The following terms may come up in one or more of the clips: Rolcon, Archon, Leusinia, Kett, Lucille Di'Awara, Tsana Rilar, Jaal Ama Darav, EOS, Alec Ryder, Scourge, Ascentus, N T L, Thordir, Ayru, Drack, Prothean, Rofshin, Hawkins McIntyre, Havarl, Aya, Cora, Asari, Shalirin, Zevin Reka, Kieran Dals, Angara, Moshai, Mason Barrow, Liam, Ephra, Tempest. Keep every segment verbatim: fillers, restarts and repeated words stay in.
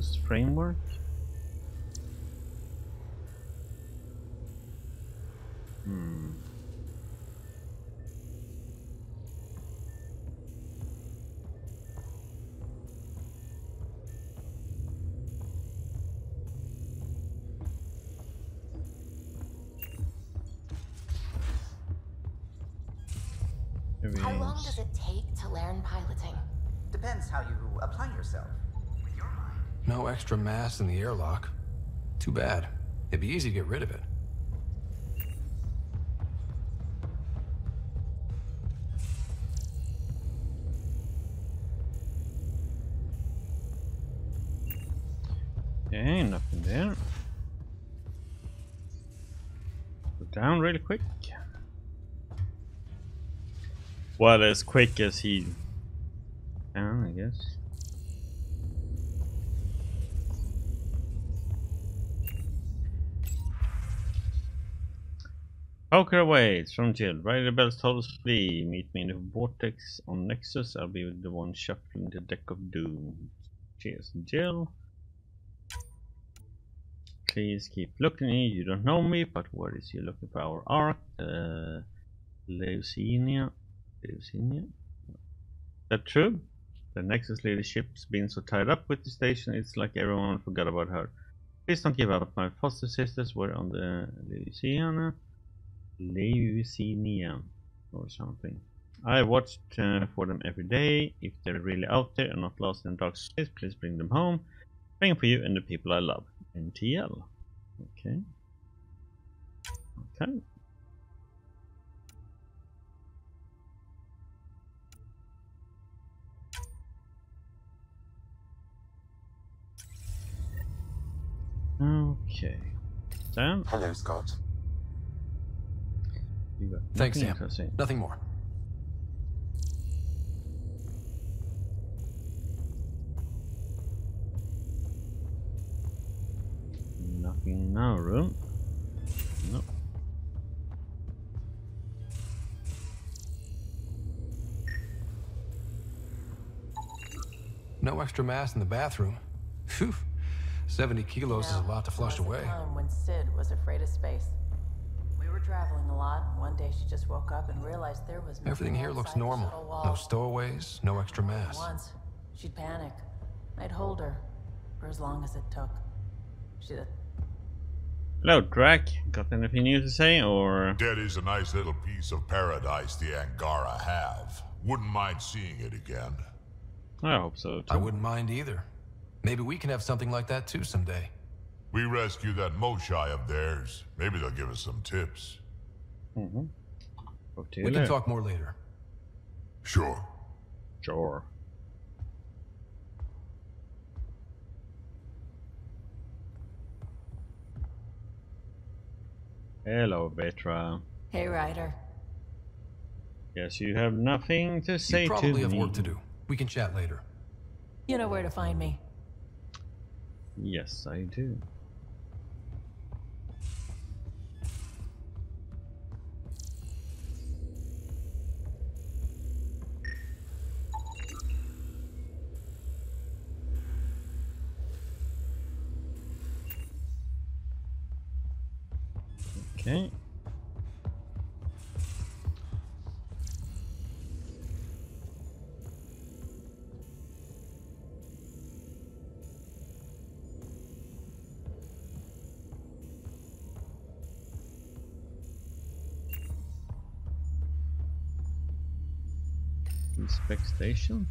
rules framework? Hmm. How long does it take to learn piloting? Depends how you apply yourself. With your mind. No extra mass in the airlock. Too bad. It'd be easy to get rid of it. Okay, nothing there. Go down really quick. Well, as quick as he down, I guess. Poker away from Jill. Rider bells told us flee. Meet me in the vortex on Nexus. I'll be the one shuffling the deck of doom. Cheers, Jill. Please keep looking at me. You don't know me, but what is you looking for? Our arc, uh, Leusinia. Leusinia? That true? The Nexus leadership's been so tied up with the station, it's like everyone forgot about her. Please don't give up. My foster sisters were on the Leusinia, Leusinia or something. I watched uh, for them every day. If they're really out there and not lost in dark space, please bring them home. Praying for you and the people I love. N T L. Okay. Okay. Okay. Sam? Hello, Scott. You got Thanks, Sam. Nothing more. Nothing now, room. No. No extra mass in the bathroom. Phew. seventy kilos you know, is a lot to flush away. Time when Sid was afraid of space. We were traveling a lot. One day she just woke up and realized there was everything here looks normal. No stowaways, no extra mass. Once, she'd panic. I'd hold her for as long as it took. She'd... Hello, Drack. Got anything new to say, or...? Dead is a nice little piece of paradise the Angara have. Wouldn't mind seeing it again. I hope so, too. I wouldn't mind either. Maybe we can have something like that too someday. We rescue that Moshai of theirs. Maybe they'll give us some tips. Mm-hmm. We later. can talk more later. Sure. Sure. Hello, Vetra. Hey, Ryder. Yes, you have nothing to say to me. You probably have work to do. We can chat later. You know where to find me. Yes, I do. Okay. Inspect station.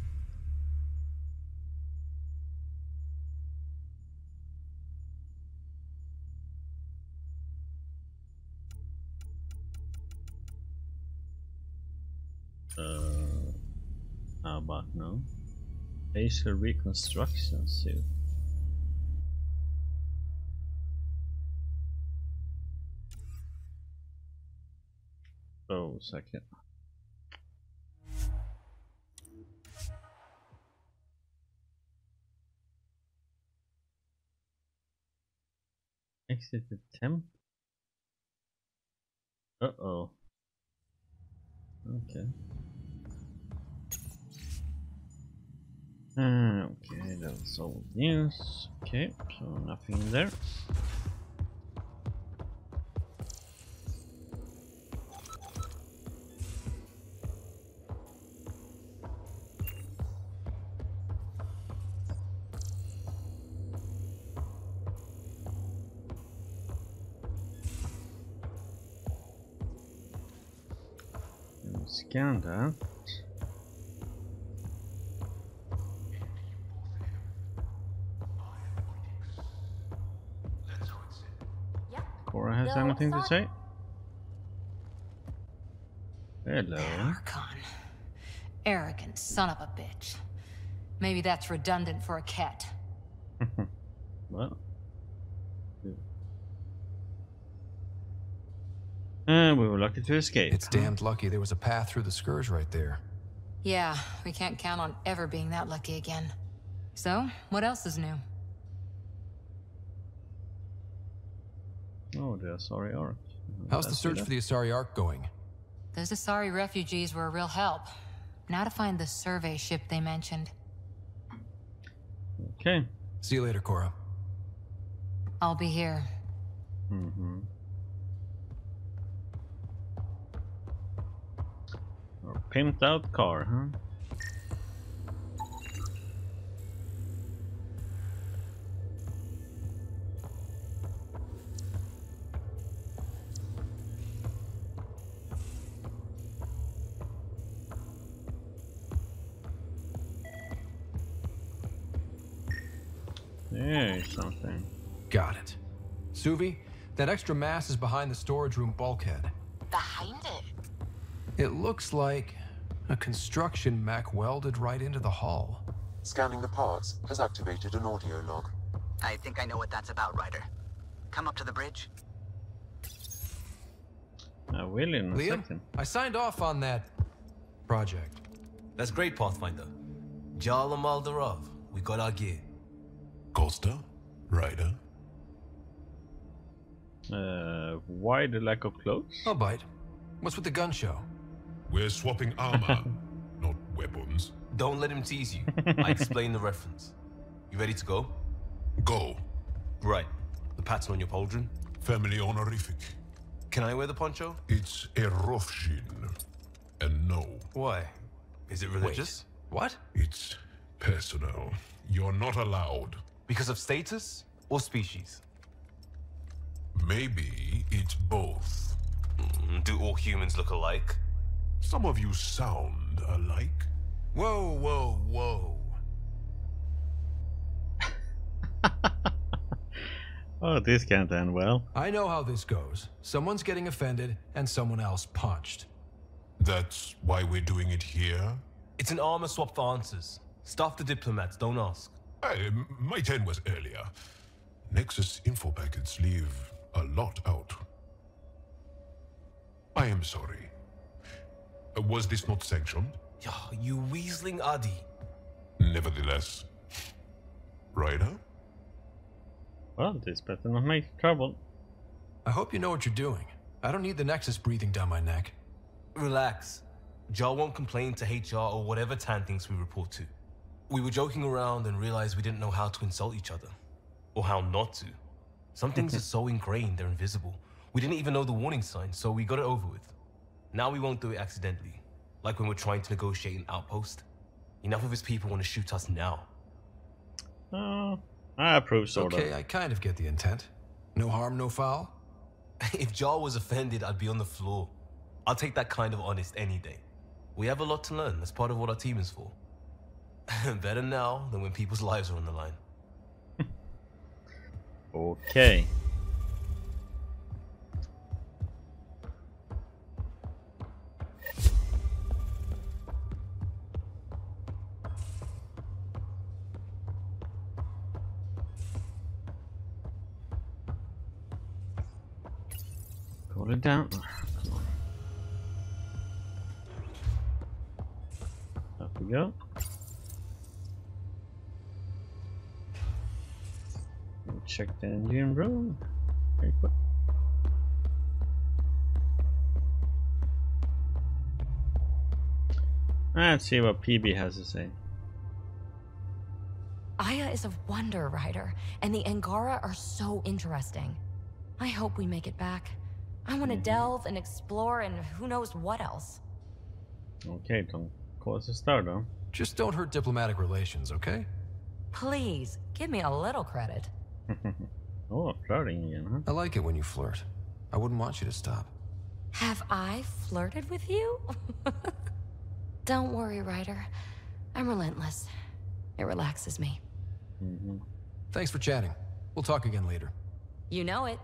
Uh, how about now? Facial reconstruction suit. Oh, second. Exit the temp. Uh oh. Okay. Uh, okay, that's all news. Okay, so nothing there. Scan that. Yep. Cora has no, anything to say? Hello. Archon. Arrogant son of a bitch. Maybe that's redundant for a cat. Well. Uh, we were lucky to escape. It's damned lucky there was a path through the Scourge right there. Yeah, we can't count on ever being that lucky again. So, what else is new? Oh, the Asari Ark. How's That's the search for the Asari Ark going? Those Asari refugees were a real help. Now to find the survey ship they mentioned. Okay. See you later, Cora. I'll be here. Mm-hmm. Or pimped out car, huh? There's something. Got it. Suvi, that extra mass is behind the storage room bulkhead. Behind it? It looks like a construction mech welded right into the hull. Scanning the parts has activated an audio log. I think I know what that's about, Ryder. Come up to the bridge. I will in a Liam, second. I signed off on that project. That's great, Pathfinder. Jaal Ama Darav, we got our gear. Costa, Ryder. Uh, why the lack of clothes? I'll bite. What's with the gun show? We're swapping armor, not weapons. Don't let him tease you. I explain the reference. You ready to go? Go. Right. The pattern on your pauldron? Family honorific. Can I wear the poncho? It's a rofshin. And no. Why? Is it religious? Wait. What? It's personal. You're not allowed. Because of status or species? Maybe it's both. Mm, do all humans look alike? Some of you sound alike. Whoa, whoa, whoa. Oh, this can't end well. I know how this goes. Someone's getting offended and someone else punched. That's why we're doing it here? It's an armor swap for answers. Stuff the diplomats, don't ask. Hey, my turn was earlier. Nexus info packets leave a lot out. I am sorry. Was this not sanctioned? Oh, you weaseling Adi. Nevertheless, Ryder? Well, this better not make trouble. I hope you know what you're doing. I don't need the Nexus breathing down my neck. Relax. Jaal won't complain to H R or whatever Tan thinks we report to. We were joking around and realized we didn't know how to insult each other. Or how not to. Some things are so ingrained they're invisible. We didn't even know the warning sign, so we got it over with. Now we won't do it accidentally, like when we're trying to negotiate an outpost. Enough of his people want to shoot us now. Oh, I approve, sort of. Okay, I kind of get the intent. No harm, no foul. If Jaal was offended, I'd be on the floor. I'll take that kind of honest any day. We have a lot to learn. That's part of what our team is for. Better now than when people's lives are on the line. Okay. Hold it down. Up we go. We'll check the engine room. Very quick. Let's see what P B has to say. Aya is a wonder rider, and the Angara are so interesting. I hope we make it back. I want to mm-hmm. delve and explore and who knows what else. Okay, don't close the start, huh? Just don't hurt diplomatic relations, okay? Please, give me a little credit. Oh, flirting again, huh? I like it when you flirt. I wouldn't want you to stop. Have I flirted with you? Don't worry, Ryder. I'm relentless. It relaxes me. Mm-hmm. Thanks for chatting. We'll talk again later. You know it.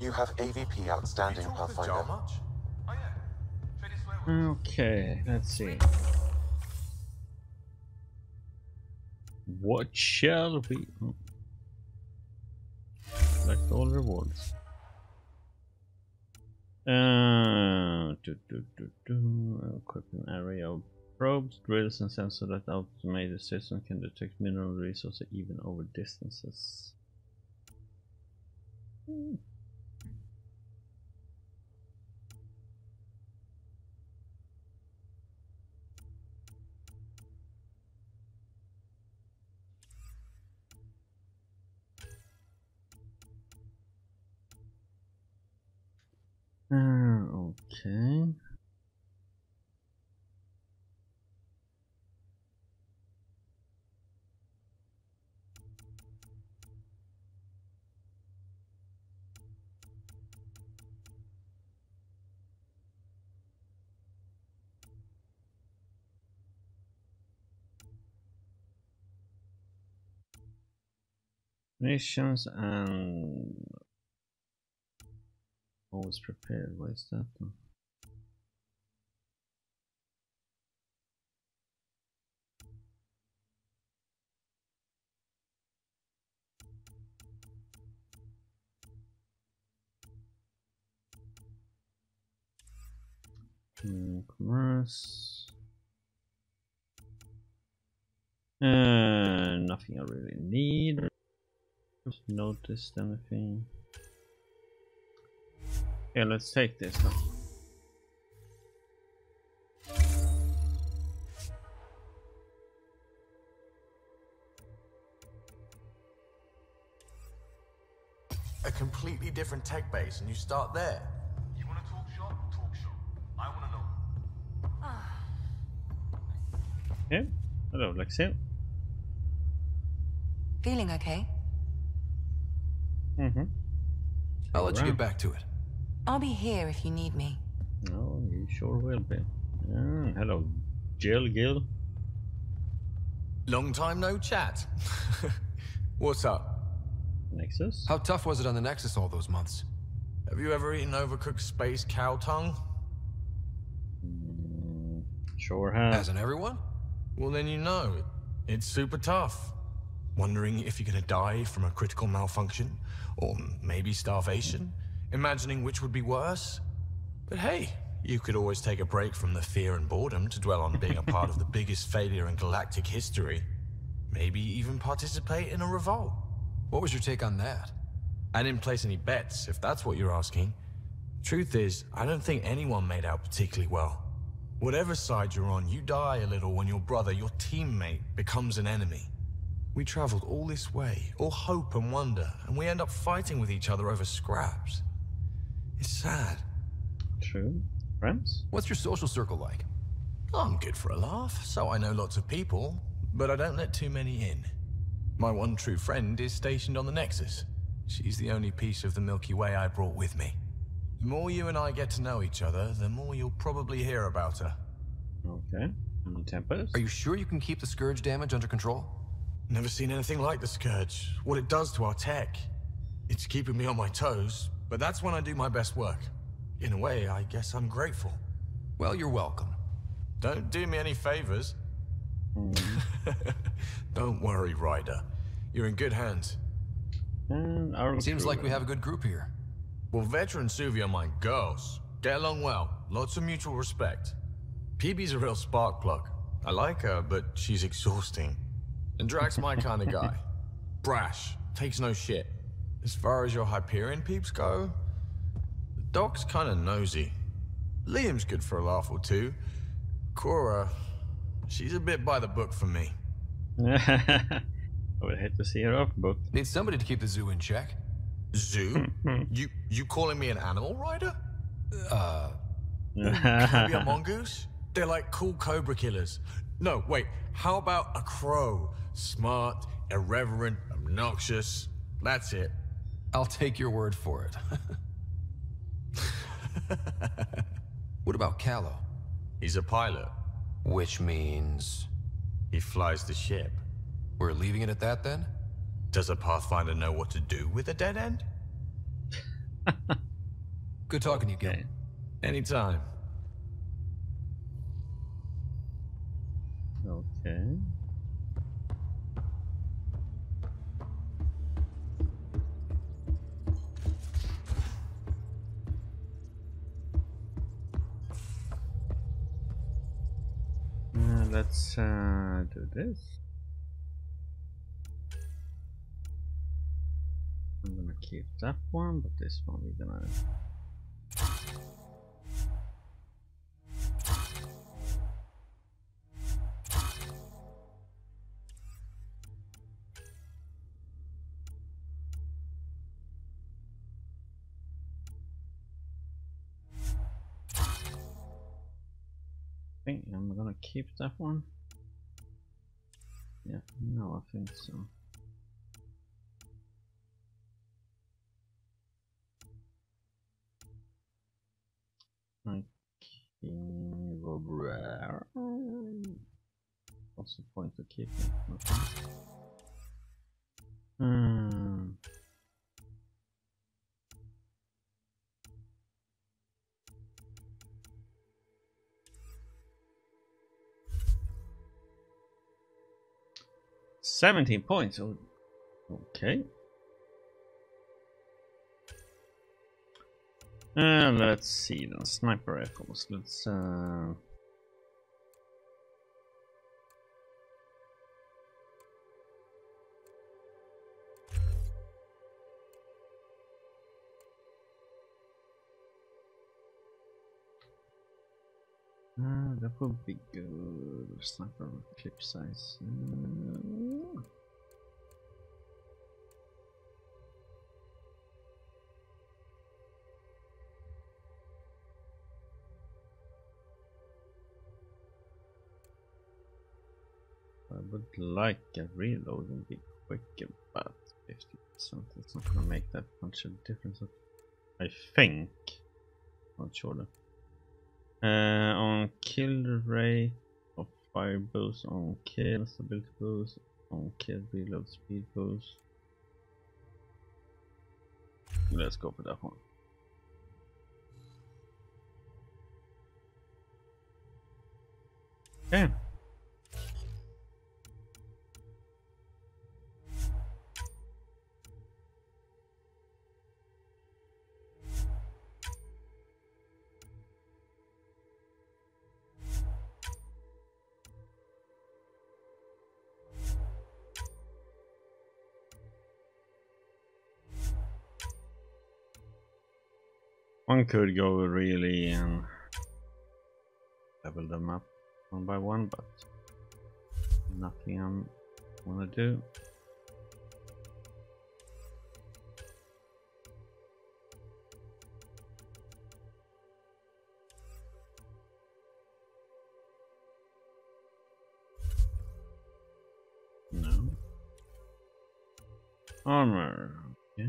You have A V P outstanding, Pathfinder. Okay, let's see. What shall we... Oh. Select all rewards. Uh, do, do, do, do. Equip an array of probes, drills, and sensors that automated system can detect mineral resources even over distances. Hmm. Uh, okay. Missions and always prepared. Why is that? Hmm, commerce. Uh, nothing I really need. Just noticed anything. Yeah, let's take this now. A completely different tech base, and you start there. You want to talk shop? Talk shop. I want to know. Yeah. Hello, Lexi. Feeling okay? Mm-hmm. I'll let you get back to it. I'll be here if you need me. Oh, you sure will be. Ah, hello, Jill Gil. Long time no chat. What's up? Nexus? How tough was it on the Nexus all those months? Have you ever eaten overcooked space cow tongue? Mm, sure have. Hasn't everyone? Well, then you know. It's super tough. Wondering if you're gonna die from a critical malfunction? Or maybe starvation? Mm-hmm. Imagining which would be worse. But hey, you could always take a break from the fear and boredom to dwell on being a part of the biggest failure in galactic history. Maybe even participate in a revolt. What was your take on that? I didn't place any bets, if that's what you're asking. Truth is, I don't think anyone made out particularly well. Whatever side you're on, you die a little when your brother, your teammate, becomes an enemy. We traveled all this way, all hope and wonder, and we end up fighting with each other over scraps. It's sad. True. Friends? What's your social circle like? I'm good for a laugh, so I know lots of people, but I don't let too many in. My one true friend is stationed on the Nexus. She's the only piece of the Milky Way I brought with me. The more you and I get to know each other, the more you'll probably hear about her. Okay. And the Tempest? Are you sure you can keep the Scourge damage under control? Never seen anything like the Scourge. What it does to our tech. It's keeping me on my toes. But that's when I do my best work. In a way, I guess I'm grateful. Well, you're welcome. Don't do me any favors. Mm. Don't worry, Ryder. You're in good hands. Mm, our Seems like we have a good group here. Well, Vetra and Suvi are my girls. Get along well. Lots of mutual respect. P B's a real spark plug. I like her, but she's exhausting. And Drack's my kind of guy. Brash. Takes no shit. As far as your Hyperion peeps go, Doc's kind of nosy. Liam's good for a laugh or two. Cora, she's a bit by the book for me. I would hate to see her off book. Need somebody to keep the zoo in check. Zoo? you you calling me an animal rider? Uh, can I be a mongoose? They're like cool cobra killers. No, wait. How about a crow? Smart, irreverent, obnoxious. That's it. I'll take your word for it. What about Kallo? He's a pilot. Which means... he flies the ship. We're leaving it at that then? Does a Pathfinder know what to do with a dead end? Good talking to you, Gil. Okay. Anytime. Okay. Uh, let's uh, do this. I'm gonna keep that one, but this one we're gonna... I think I'm gonna keep that one. Yeah, no, I think so. Okay, what's the point of keeping it? Okay. Hmm. Seventeen points. Okay. Uh, let's see the sniper rifles. Let's uh Ah, that would be good. Sniper clip size. Uh... I would like a reload and be quick, about fifty percent. It's not gonna make that much of a difference, I think. Not sure. Uh, on kill rate of fire boost, on kill stability boost, on kill reload speed boost. Let's go for that one. Okay. One could go really and level them up one by one, but nothing I'm wanna do. No armor. Okay.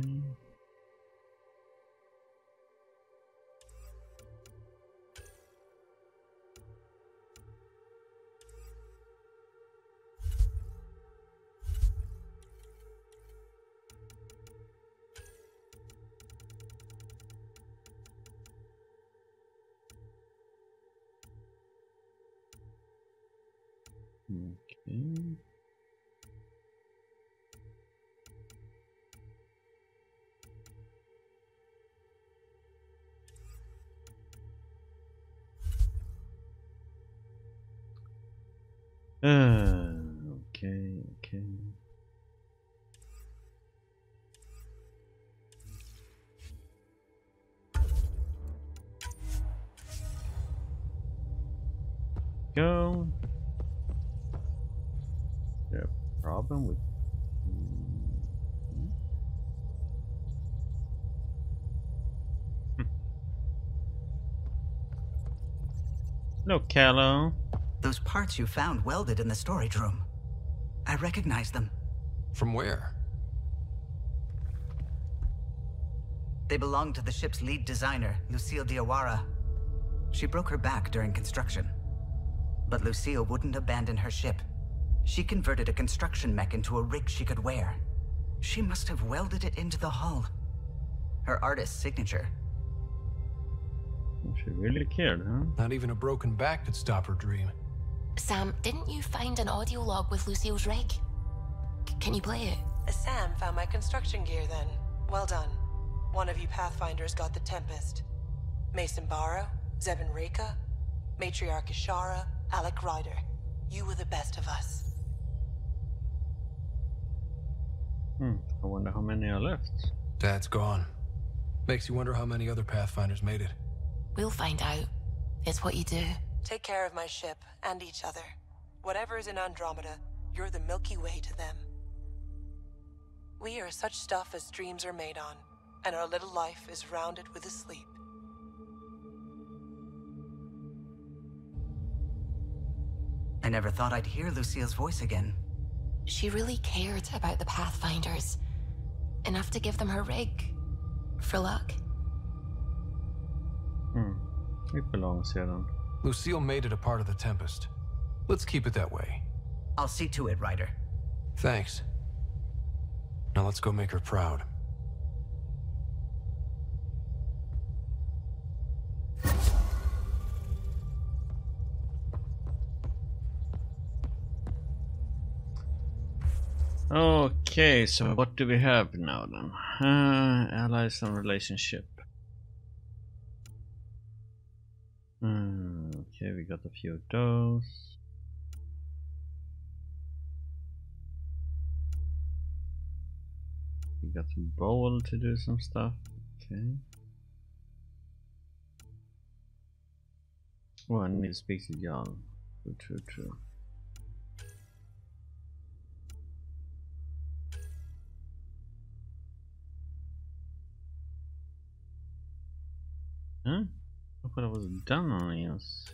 Okay. Uh, okay, okay. go. Is there a problem with... No, Kallo. Those parts you found welded in the storage room. I recognize them. From where? They belong to the ship's lead designer, Lucille Di'Awara. She broke her back during construction. But Lucille wouldn't abandon her ship. She converted a construction mech into a rig she could wear. She must have welded it into the hull. Her artist's signature. She really cared, huh? Not even a broken back could stop her dream. Sam, didn't you find an audio log with Lucille's rig? C can you play it? Sam found my construction gear then. Well done. One of you Pathfinders got the Tempest. Mason Barrow, Zevin Reka, Matriarch Ishara, Alec Ryder. You were the best of us. Hmm. I wonder how many are left. Dad's gone. Makes you wonder how many other Pathfinders made it. We'll find out. It's what you do. Take care of my ship and each other. Whatever is in Andromeda, you're the Milky Way to them. We are such stuff as dreams are made on, and our little life is rounded with a sleep. I never thought I'd hear Lucille's voice again. She really cared about the Pathfinders. Enough to give them her rig. For luck. Hmm. It belongs here then. Lucille made it a part of the Tempest. Let's keep it that way. I'll see to it, Ryder. Thanks. Now let's go make her proud. Okay, so what do we have now then? Uh, allies and relationship. Mm, okay, we got a few of those. We got some bowl to do some stuff. Okay. Oh, I need to speak to Jaal. True, true, true. Huh? I thought I was done on E O S.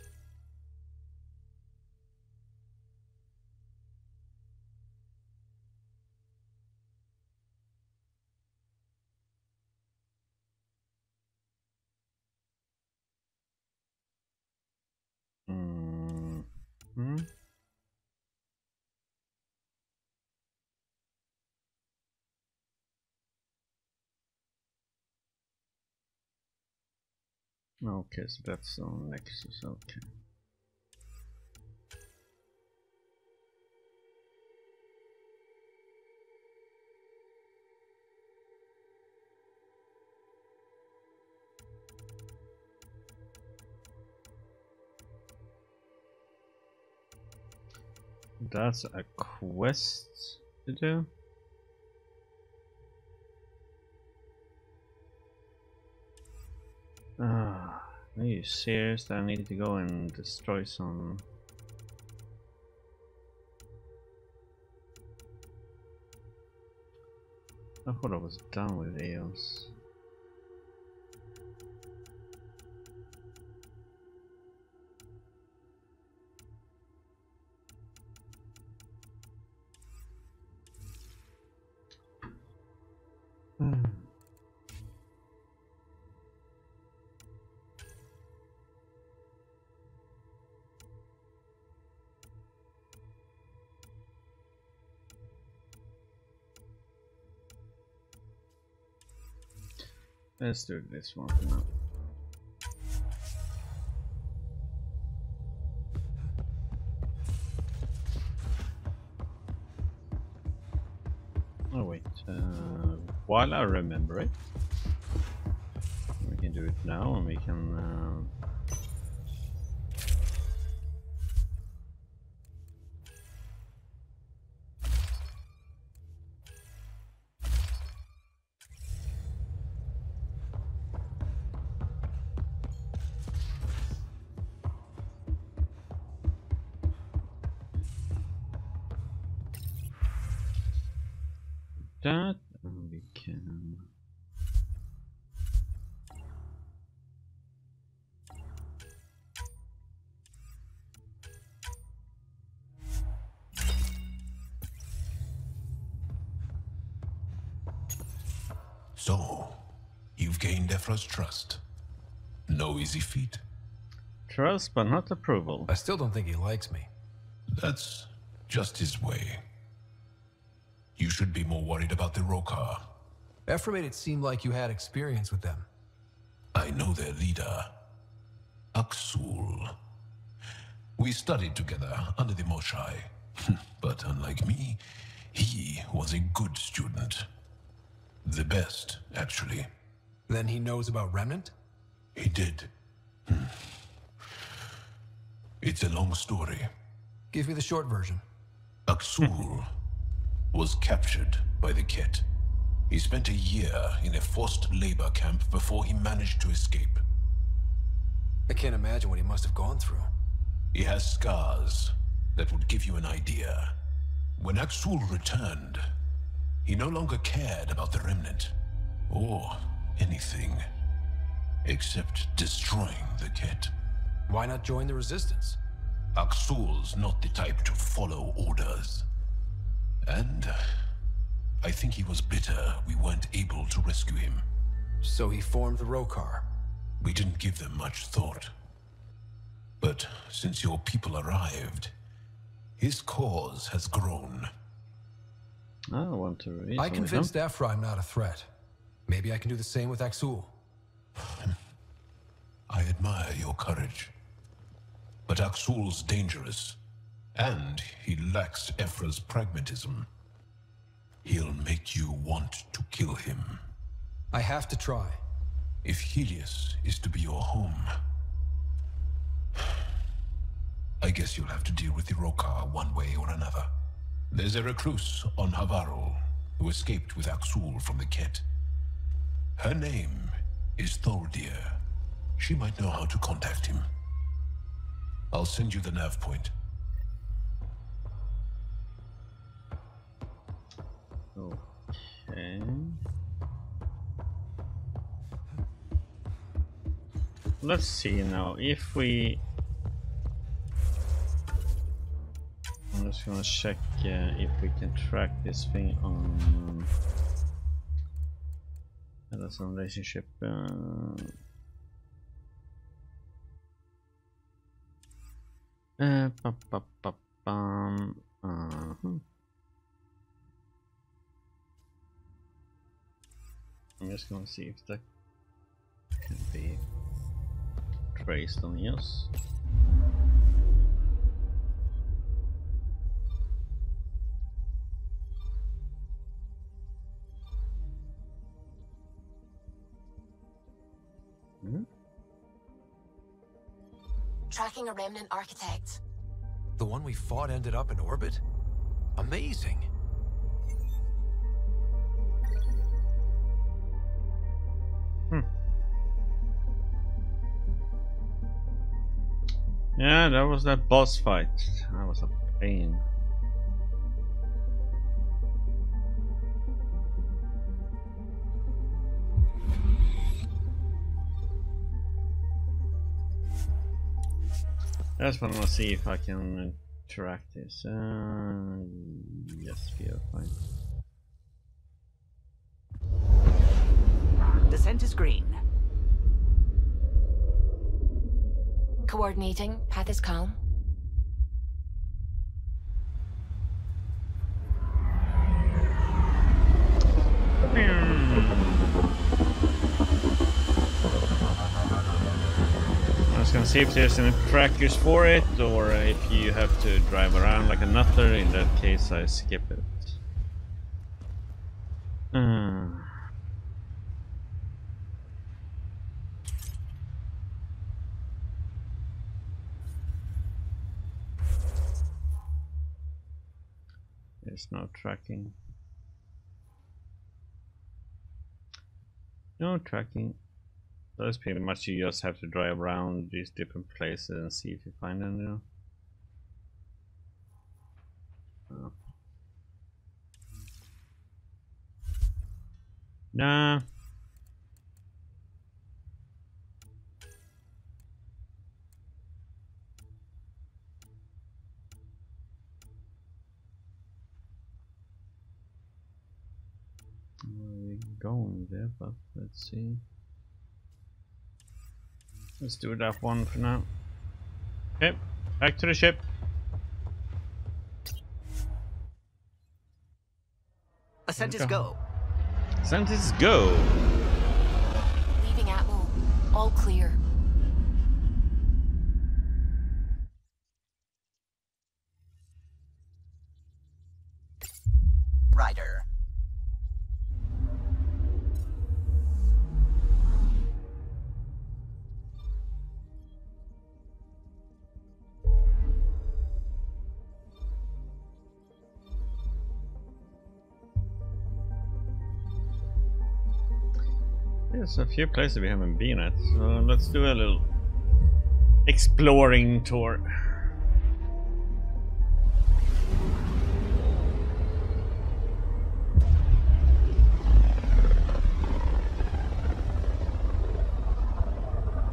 Mm hmm. Okay, so that's on Nexus, okay. That's a quest to do. Ah, are you serious that I need to go and destroy some... I thought I was done with E O S. Let's do this one for now. Oh wait, uh, while I remember it, we can do it now, and we can uh, that, and we can So, you've gained Ephra's trust. No easy feat. Trust, but not approval. I still don't think he likes me. That's just his way. You should be more worried about the Roekaar. Ephra made it seem like you had experience with them. I know their leader, Akksul. We studied together under the Moshai, but unlike me, he was a good student. The best, actually. Then he knows about Remnant? He did. It's a long story. Give me the short version. Akksul was captured by the Kett. He spent a year in a forced labor camp before he managed to escape. I can't imagine what he must have gone through. He has scars that would give you an idea. When Akksul returned, he no longer cared about the Remnant or anything except destroying the Kett. Why not join the Resistance? Akksul's not the type to follow orders. And I think he was bitter we weren't able to rescue him. So he formed the Roekaar. We didn't give them much thought. But since your people arrived, his cause has grown. I want to read. I convinced Ephra I'm not a threat. Maybe I can do the same with Akksul. I admire your courage. But Aksul's dangerous, and he lacks Ephra's pragmatism. He'll make you want to kill him. I have to try. If Helios is to be your home, I guess you'll have to deal with the Roekaar one way or another. There's a recluse on Havarl who escaped with Akksul from the Kett. Her name is Thordir. She might know how to contact him. I'll send you the nav point. Okay. Let's see now if we. I'm just gonna check uh, if we can track this thing on. That's a relationship. Uh... Uh, ba, ba, ba, bum. Uh-huh. I'm just gonna see if that can be traced on E O S. Mm-hmm. Tracking a Remnant architect. The one we fought ended up in orbit? Amazing! Hmm. Yeah, that was that boss fight. That was a pain. That's what I want to see if I can track this. Uh, yes, we are fine. The scent is green. Coordinating, path is calm. Can see if there's any trackers for it, or if you have to drive around like a nutter. In that case, I skip it. Uh. There's no tracking. No tracking. So that's pretty much, you just have to drive around these different places and see if you find them there. Oh. Nah. We're going there, but let's see. Let's do that one for now. Okay, back to the ship. Ascentus go. Ascentus go. Leaving Atwell. All clear. Ryder. There's a few places we haven't been at, so let's do a little exploring tour.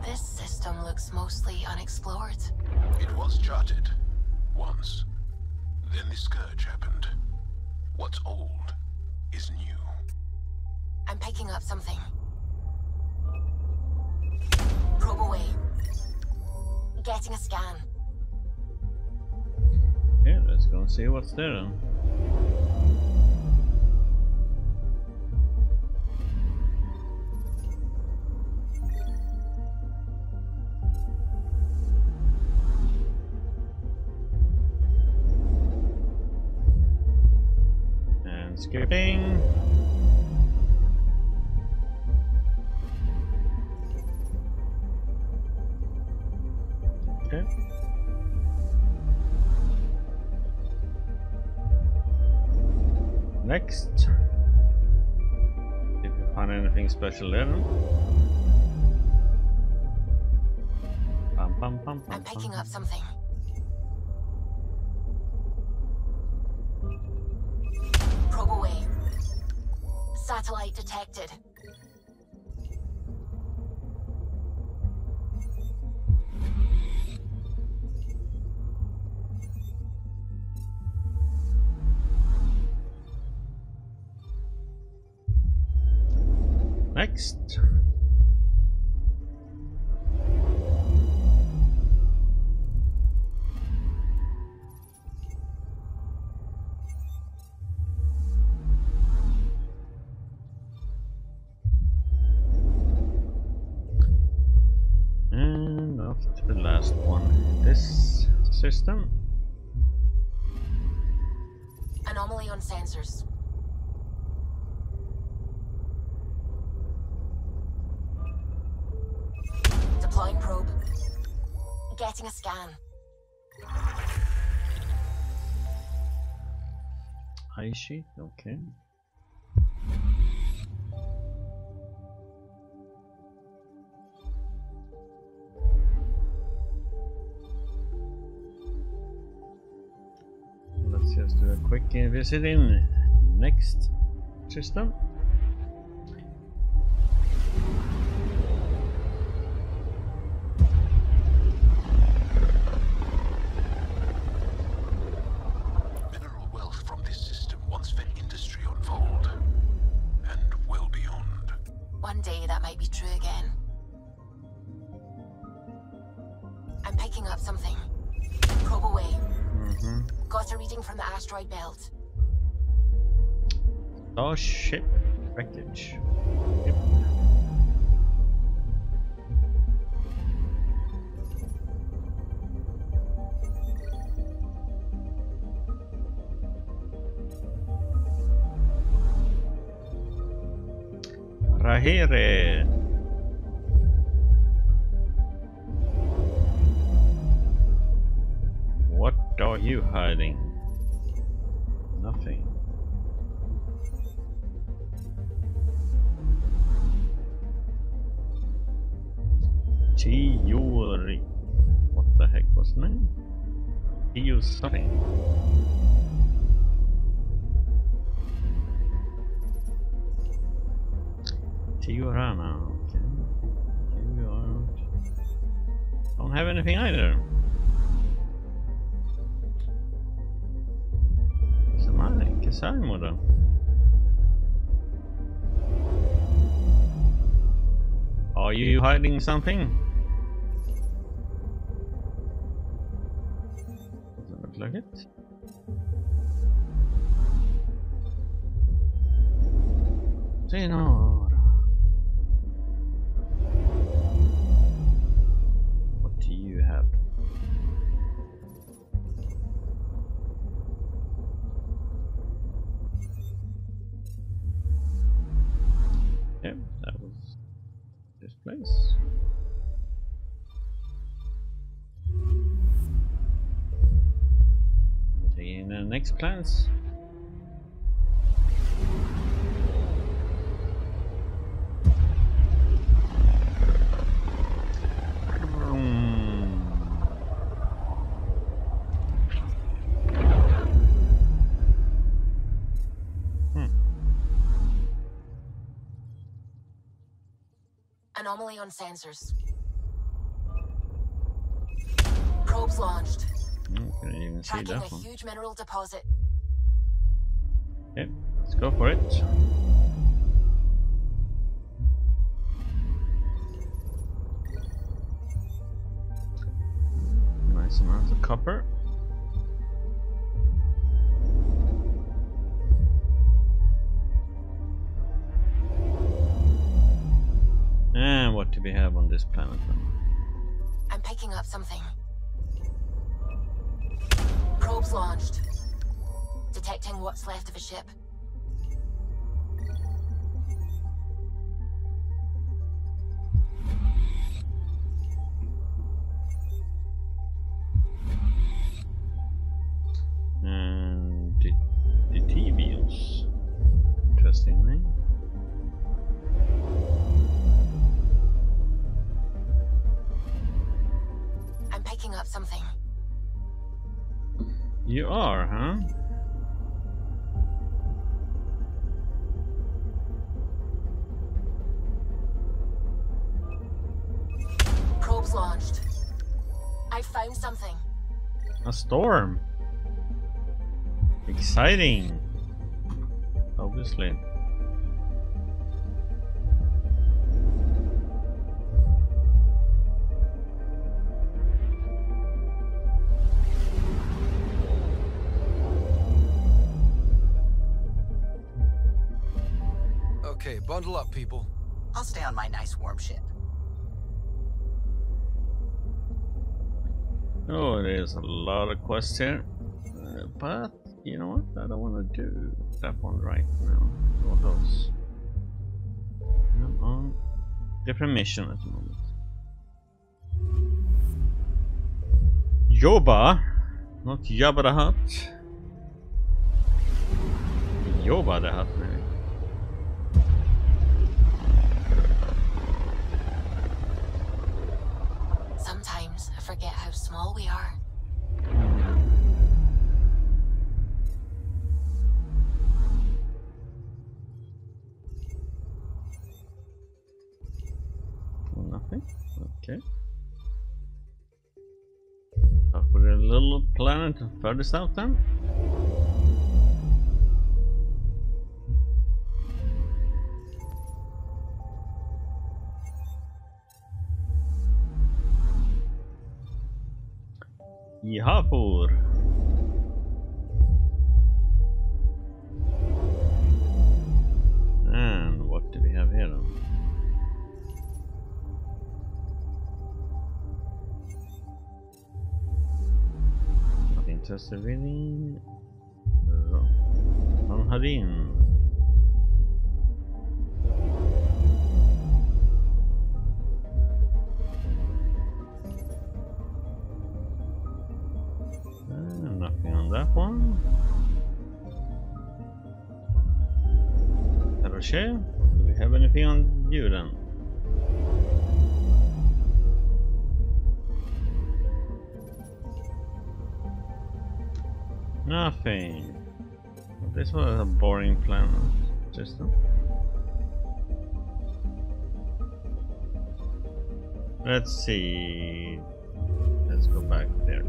This system looks mostly unexplored. It was charted once. Then the Scourge happened. What's old is new. I'm picking up something. Probe away. Getting a scan. Yeah, let's go and see what's there then. And skipping. Okay. Next. Did we find anything special there? Pam, pam, pam, pam, I'm picking pam. up something. Probe away. Satellite detected. Next. And off to the last one in this system. Anomaly on sensors. Deploying probe. Getting a scan. High sheet, okay. Let's just do a quick uh, visit in next system. Ship wreckage. Yep. Rahere. What are you hiding? Nothing. Yuri. What the heck was his name? E O S. to your armor. Okay. Can you armed? Don't have anything either. It's a mine, Kasai model. Are you hiding something? Doesn't look like it. Senor. What do you have? Yep, that was this place. Taking the next plans. Anomaly on sensors. Probes launched. I couldn't even see that one. Tracking a huge mineral deposit. Okay, let's go for it. Nice amount of copper. And what do we have on this planet then? I'm picking up something. Probes launched. Detecting what's left of a ship. And the, the T Vs. Interestingly. Picking up something. You are, huh? Probes launched. I found something. A storm. Exciting. Obviously. Okay, bundle up, people. I'll stay on my nice warm ship. Oh, there's a lot of quests here. Uh, but, you know what? I don't want to do that one right now. Or those. I'm on different mission at the moment. Yoba, not Jabba the Hutt. Yoba the Hutt, maybe. Sometimes I forget how small we are. Nothing. Okay. I'll put a little planet further south then. Yahapur. And what do we have here then? Not interested really. Ron Harin. Nothing on that one. Rocher, do we have anything on you then? Nothing. This was a boring planet system. Let's see. Let's go back there.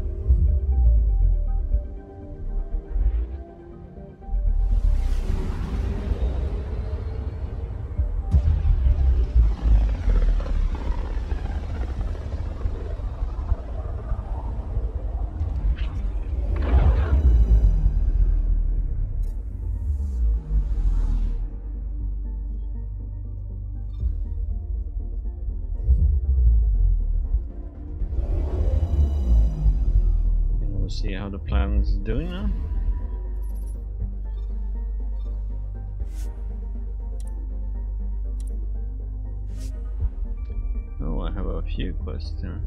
See how the plan is doing now. Oh, I have a few quests here.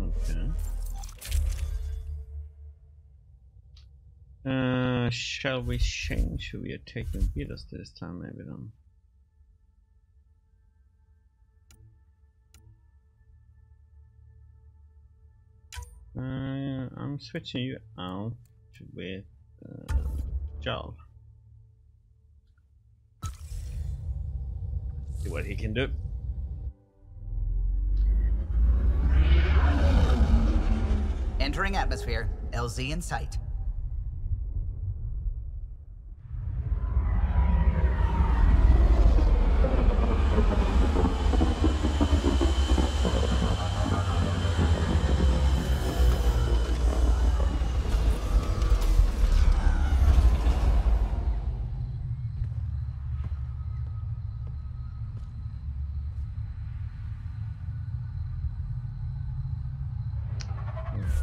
Okay. Uh, shall we change who we are taking with us this time? Maybe then. Uh, I'm switching you out with uh, Jaal. See what he can do. Entering atmosphere. L Z in sight.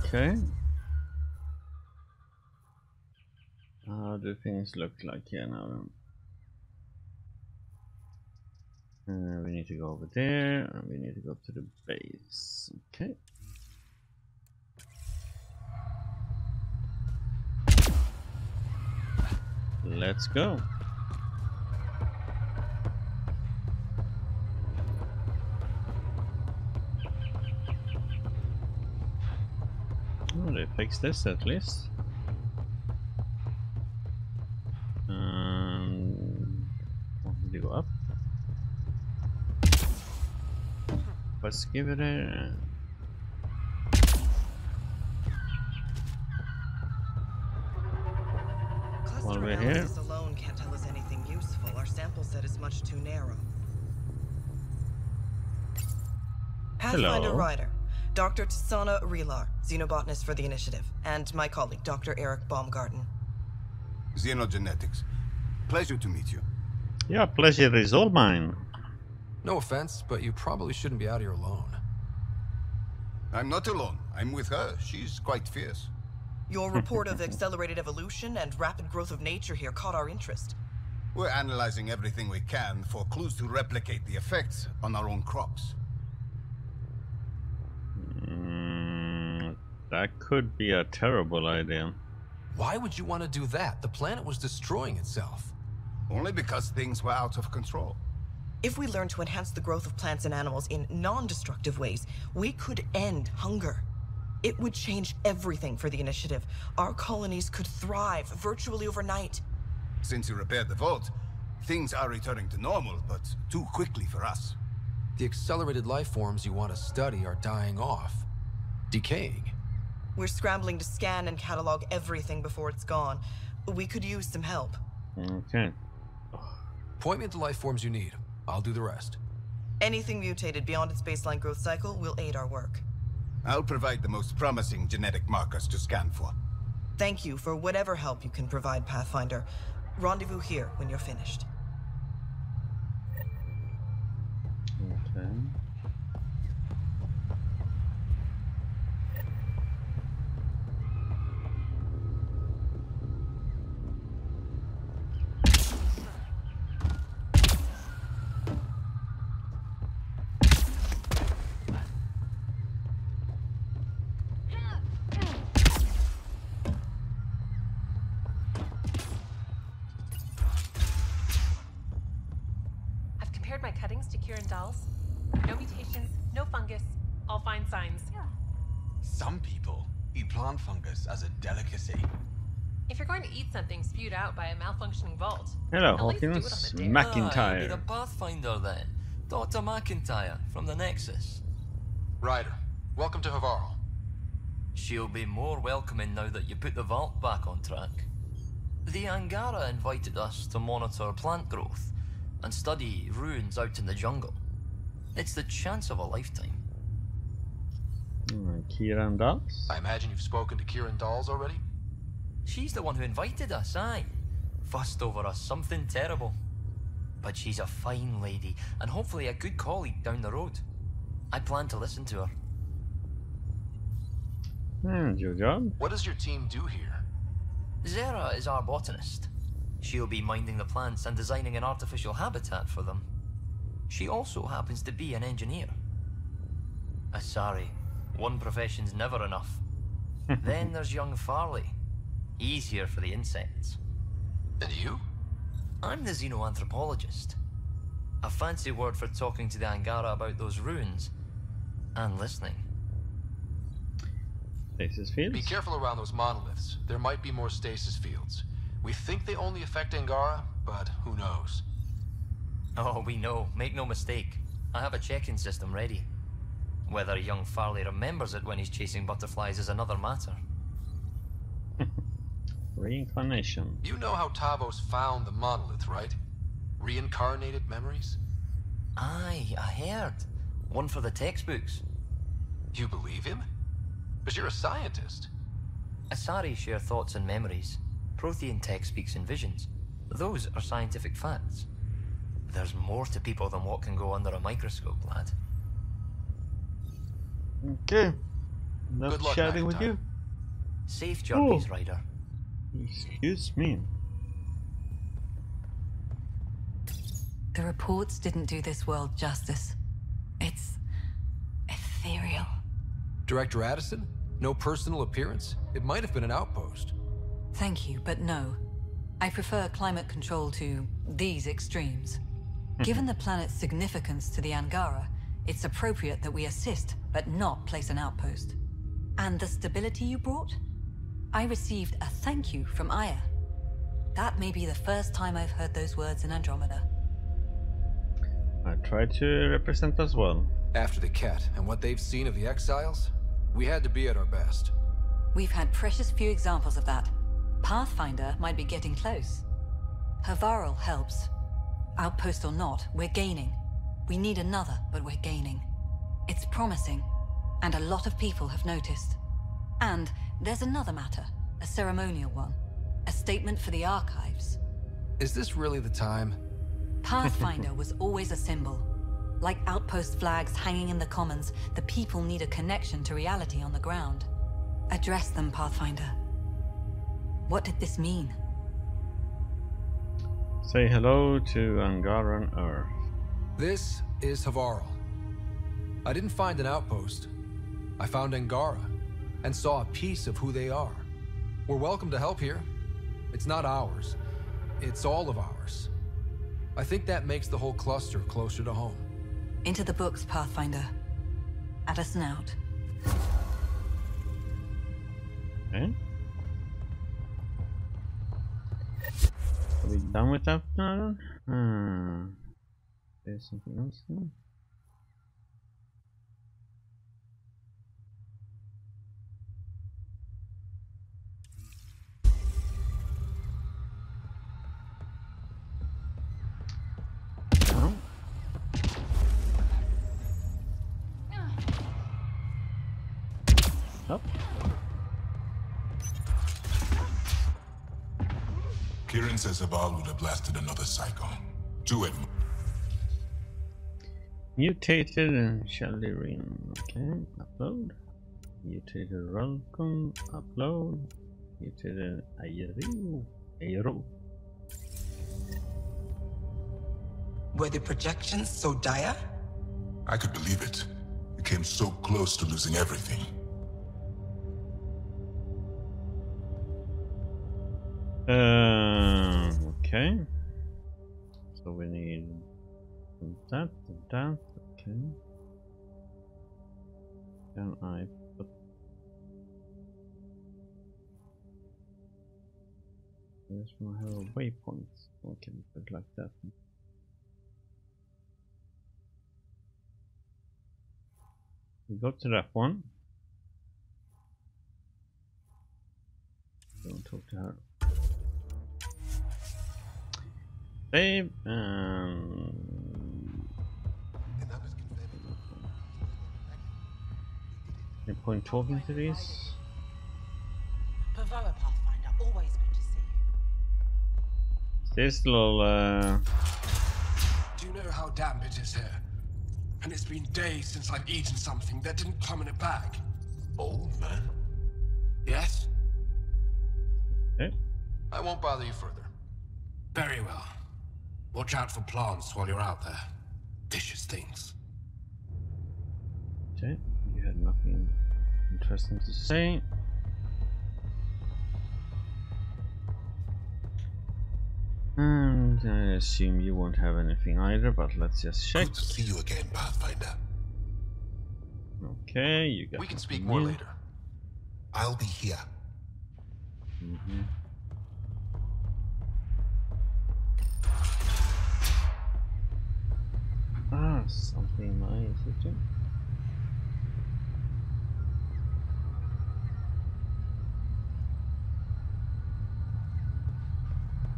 Okay. How do things look like here now? Uh, we need to go over there, and we need to go to the base. Okay. Let's go. They fixed this at least. Um, do you go up? Let's give it a. While we're here, cluster analysis alone can't tell us anything useful. Our sample set is much too narrow. Pathfinder Ryder. Doctor Tsana Rilar, xenobotanist for the initiative, and my colleague, Doctor Eric Baumgarten. Xenogenetics. Pleasure to meet you. Yeah, pleasure is all mine. No offense, but you probably shouldn't be out here alone. I'm not alone. I'm with her. She's quite fierce. Your report of accelerated evolution and rapid growth of nature here caught our interest. We're analyzing everything we can for clues to replicate the effects on our own crops. That could be a terrible idea. Why would you want to do that? The planet was destroying itself. Only because things were out of control. If we learn to enhance the growth of plants and animals in non-destructive ways, we could end hunger. It would change everything for the initiative. Our colonies could thrive virtually overnight. Since you repaired the vault, things are returning to normal, but too quickly for us. The accelerated life forms you want to study are dying off, decaying. We're scrambling to scan and catalog everything before it's gone. We could use some help. Okay. Point me at the life forms you need. I'll do the rest. Anything mutated beyond its baseline growth cycle will aid our work. I'll provide the most promising genetic markers to scan for. Thank you for whatever help you can provide, Pathfinder. Rendezvous here when you're finished. Okay. As a delicacy. If you're going to eat something spewed out by a malfunctioning vault, hello, Hawkins McIntyre. You're the Pathfinder then, Doctor McIntyre from the Nexus. Ryder, welcome to Havarl. She'll be more welcoming now that you put the vault back on track. The Angara invited us to monitor plant growth and study ruins out in the jungle. It's the chance of a lifetime. Mm, Kieran Dals? I imagine you've spoken to Kieran Dals already? She's the one who invited us, aye. Fussed over us something terrible. But she's a fine lady, and hopefully a good colleague down the road. I plan to listen to her. Hmm, good job. What does your team do here? Zera is our botanist. She'll be minding the plants and designing an artificial habitat for them. She also happens to be an engineer. Asari, one profession's never enough. Then there's young Farley. He's here for the insects. And you? I'm the xenoanthropologist. A fancy word for talking to the Angara about those ruins. And listening. Stasis fields? Be careful around those monoliths. There might be more stasis fields. We think they only affect Angara, but who knows? Oh, we know. Make no mistake. I have a check-in system ready. Whether young Farley remembers it when he's chasing butterflies is another matter. Reincarnation. You know how Tavos found the monolith, right? Reincarnated memories? Aye, I heard. One for the textbooks. You believe him? But you're a scientist. Asari share thoughts and memories. Prothean text speaks in visions. Those are scientific facts. There's more to people than what can go under a microscope, lad. Okay. Good luck chatting with you. Safe journeys, Ryder. Excuse me. The reports didn't do this world justice. It's ethereal. Director Addison? No personal appearance? It might have been an outpost. Thank you, but no. I prefer climate control to these extremes. Given the planet's significance to the Angara, it's appropriate that we assist, but not place an outpost. And the stability you brought? I received a thank you from Aya. That may be the first time I've heard those words in Andromeda. I tried to represent as well. After the Kett and what they've seen of the exiles, we had to be at our best. We've had precious few examples of that. Pathfinder might be getting close. Havarl helps. Outpost or not, we're gaining. We need another, but we're gaining. It's promising, and a lot of people have noticed. And there's another matter, a ceremonial one. A statement for the archives. Is this really the time? Pathfinder was always a symbol. Like outpost flags hanging in the commons, the people need a connection to reality on the ground. Address them, Pathfinder. What did this mean? Say hello to Angaran Earth. This is Havarl. I didn't find an outpost. I found Angara and saw a piece of who they are. We're welcome to help here. It's not ours. It's all of ours. I think that makes the whole cluster closer to home. Into the books, Pathfinder. Addison out. Okay. Are we done with that now? Hmm. There's something else here. Up. Kieran says Havarl would have blasted another cycle. Do it. Mutated and Shalirin. Okay, upload. Mutated Rolcon, upload. Mutated Ayru. Ayru. Were the projections so dire? I could believe it. It came so close to losing everything. Uh, okay. So we need that, that, okay. Can I put There's one hell of waypoints. Okay, look like that. We go to that one. Don't talk to her. Save and no point talking to these. Pathfinder, always good to see you. This little uh do you know how damp it is here? And it's been days since I've eaten something that didn't come in a bag. Old oh, man? Yes? Okay. I won't bother you further. Very well. Watch out for plants while you're out there. Vicious things. Okay, you had nothing interesting to say. And I assume you won't have anything either, but let's just check. Good to see you again, Pathfinder. Okay, you got. We can speak more later. I'll be here. Mm-hmm. Ah, something nice, isn't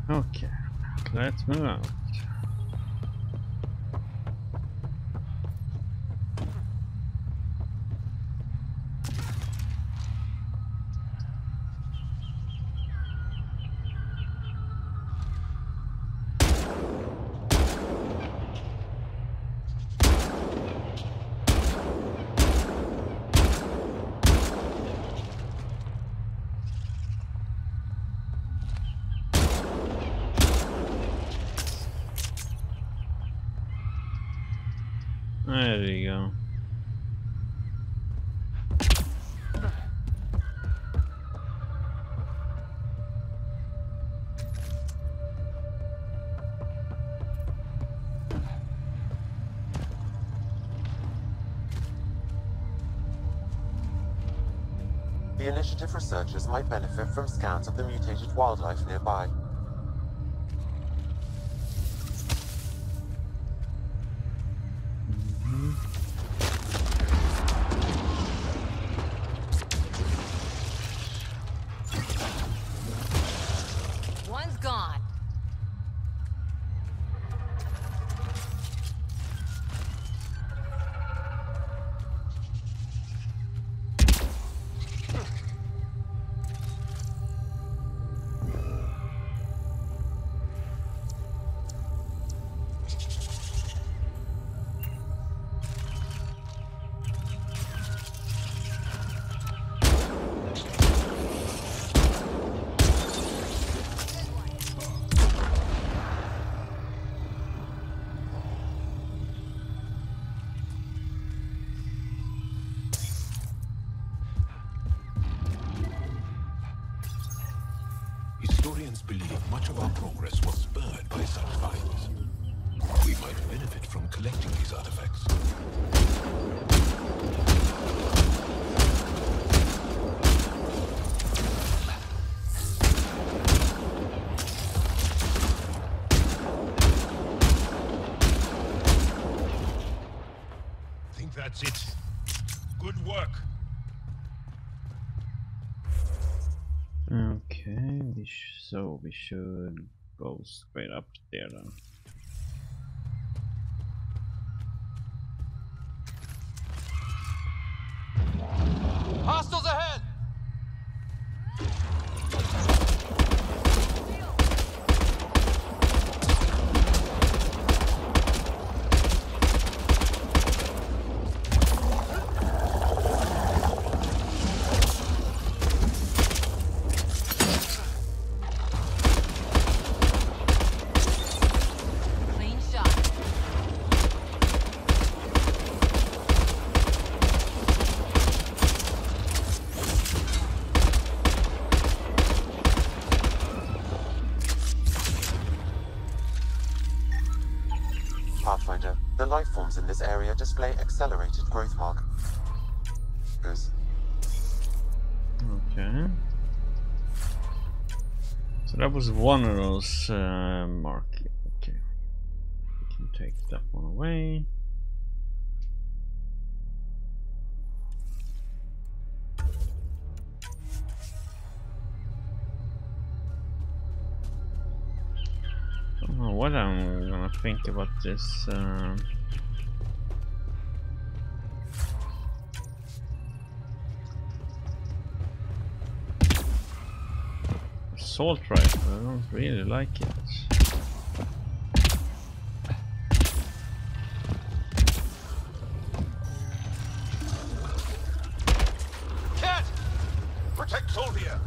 it? Okay, let's move out. There you go. The initiative researchers might benefit from scans of the mutated wildlife nearby. That's it. Good work. Okay, we sh so we should go straight up there then. Hostiles ahead! In this area display accelerated growth mark. Okay. So That was one of those uh, markings. Okay. We can take that one away. I don't know what I'm gonna think about this. Um, assault rifle, I don't really like it. Kett! Protect soldier!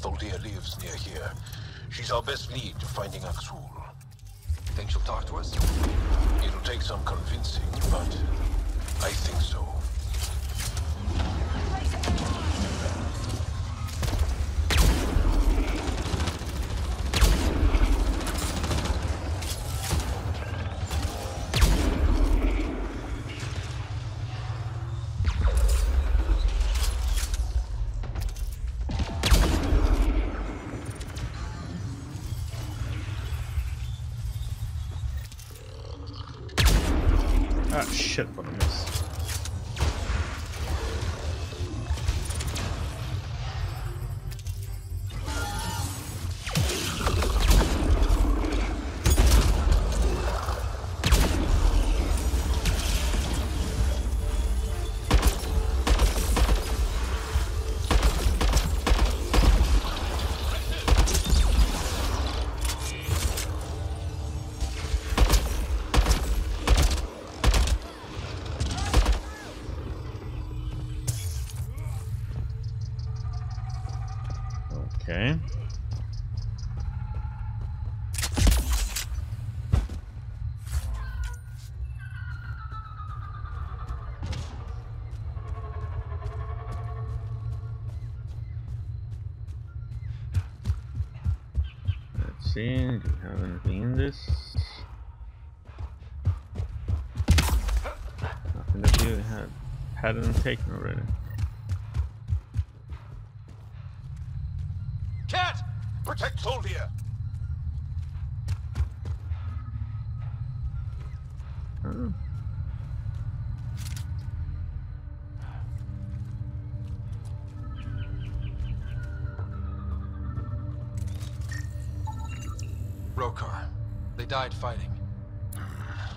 Thordir lives near here. She's our best lead to finding Akksul. Think she'll talk to us? It'll take some convincing, but I think so. Okay. Let's see, do we have anything in this? Nothing that you had hadn't taken already. Protect soldier. Hmm. Roekaar, they died fighting.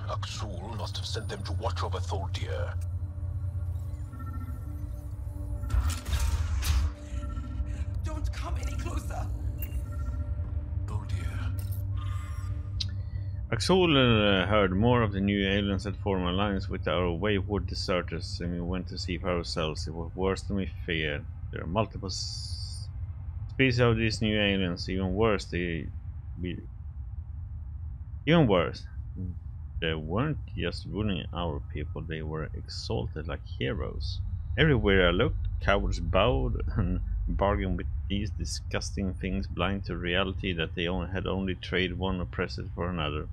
Akksul must have sent them to watch over Thordir. Don't come any closer. Akksul uh, heard more of the new aliens that formed alliance with our wayward deserters, and we went to see for ourselves. It was worse than we feared. There are multiple species of these new aliens. Even worse, they be even worse. They weren't just ruining our people; they were exalted like heroes. Everywhere I looked, cowards bowed and bargained with these disgusting things, blind to reality that they only had only traded one oppressor for another.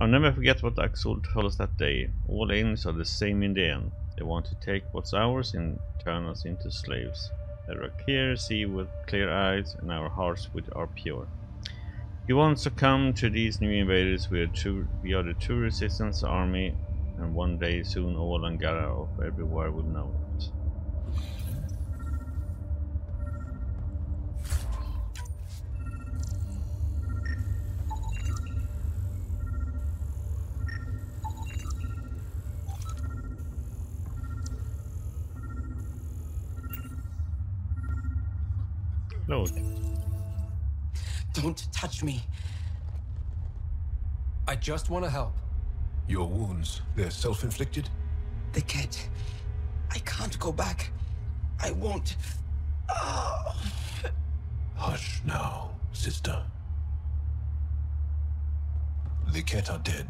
I'll never forget what Akksul told us that day. All aliens are the same in the end. They want to take what's ours and turn us into slaves. The Roekaar see with clear eyes, and our hearts which are pure. You want to come to these new invaders. We are, true, we are the true resistance army, and one day soon all Angara of everywhere will know it. Load. Don't touch me. I just want to help. Your wounds, they're self-inflicted? The Kett. I can't go back. I won't. Hush now, sister. The Kett are dead.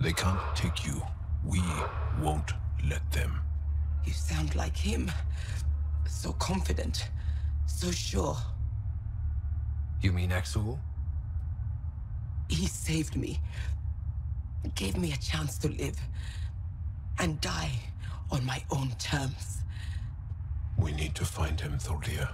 They can't take you. We won't let them. You sound like him. So confident. So sure. You mean Akksul? He saved me. Gave me a chance to live. And die on my own terms. We need to find him, Thordir.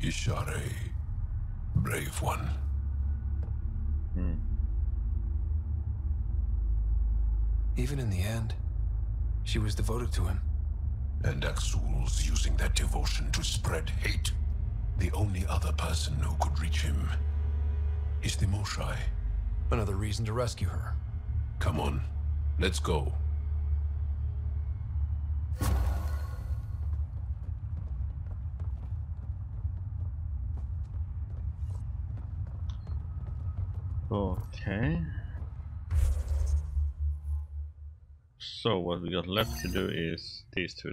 Ishara, brave one. Hmm. Even in the end, she was devoted to him. And Akksul's using that devotion to spread hate. The only other person who could reach him is the Moshai. Another reason to rescue her. Come on, let's go. Okay. So what we got left to do is these two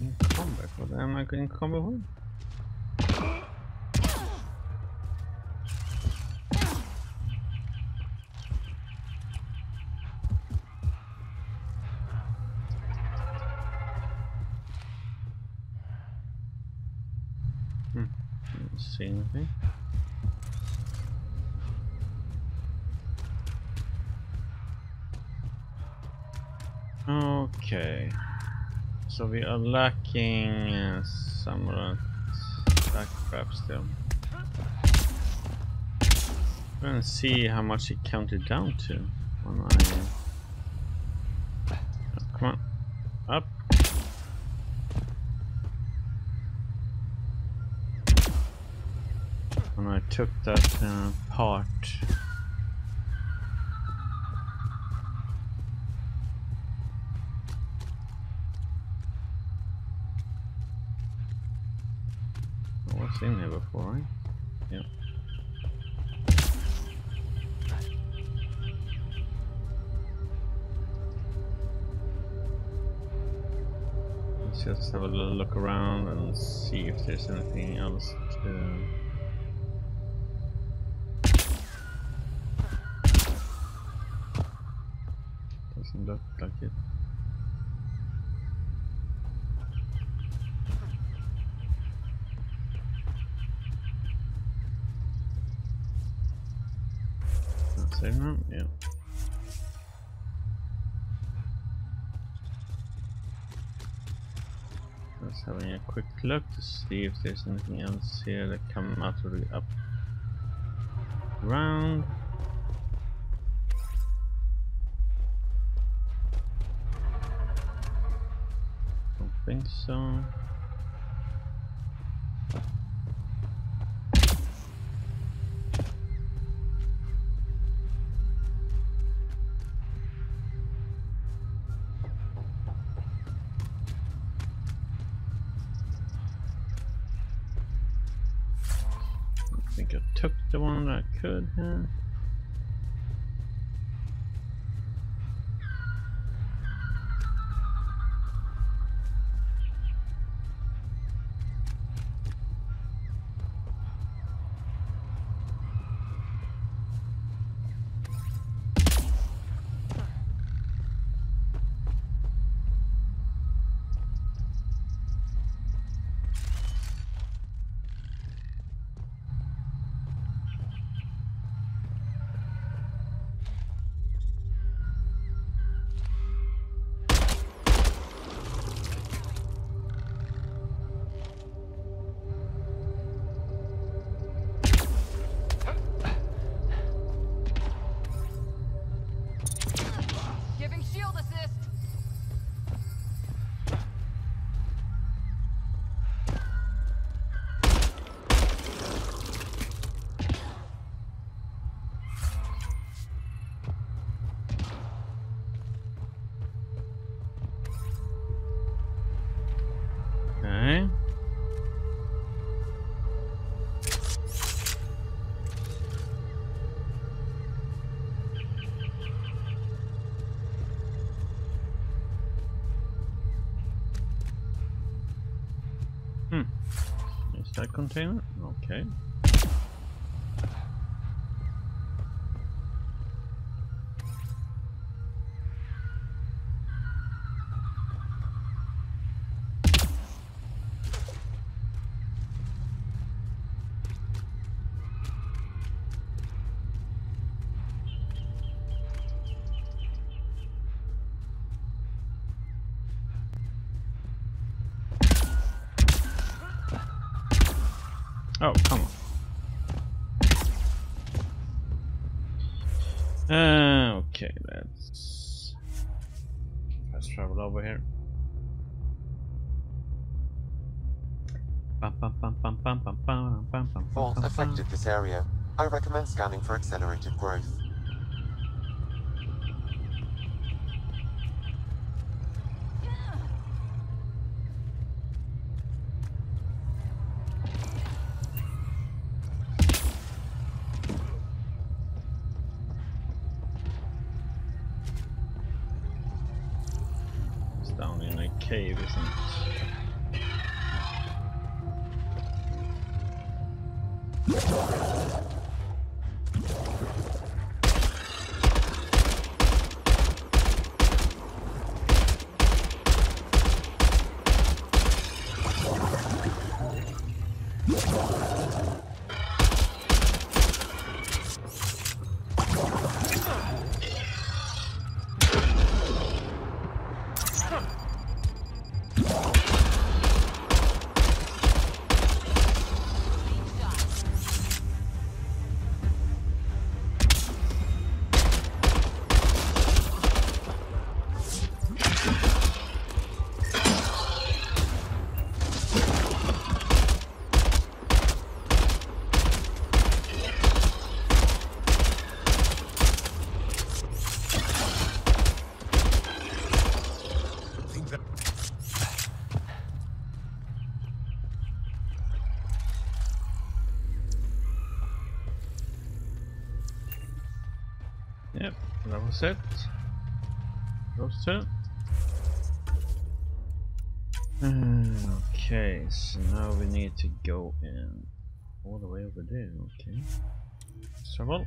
then. Combat, what am I going to combat with? Hmm, don't see anything. Okay, so we are lacking uh, samurai that crap still. We're gonna see how much it counted down to when I... Oh, come on, up. When I took that uh, part. In here before, right? Yep. Let's just have a little look around and see if there's anything else to... Doesn't look like it. Yeah. Just having a quick look to see if there's anything else here that come out of the up round. Don't think so. The one that could have. Hmm. Is that containment? Okay. Oh, come on. Uh, okay, let's fast travel over here. Fault affected this area. I recommend scanning for accelerated growth. Cave, isn't it? Yep, that was it. Those two. Uh, okay, so now we need to go in all the way over there, okay. Several.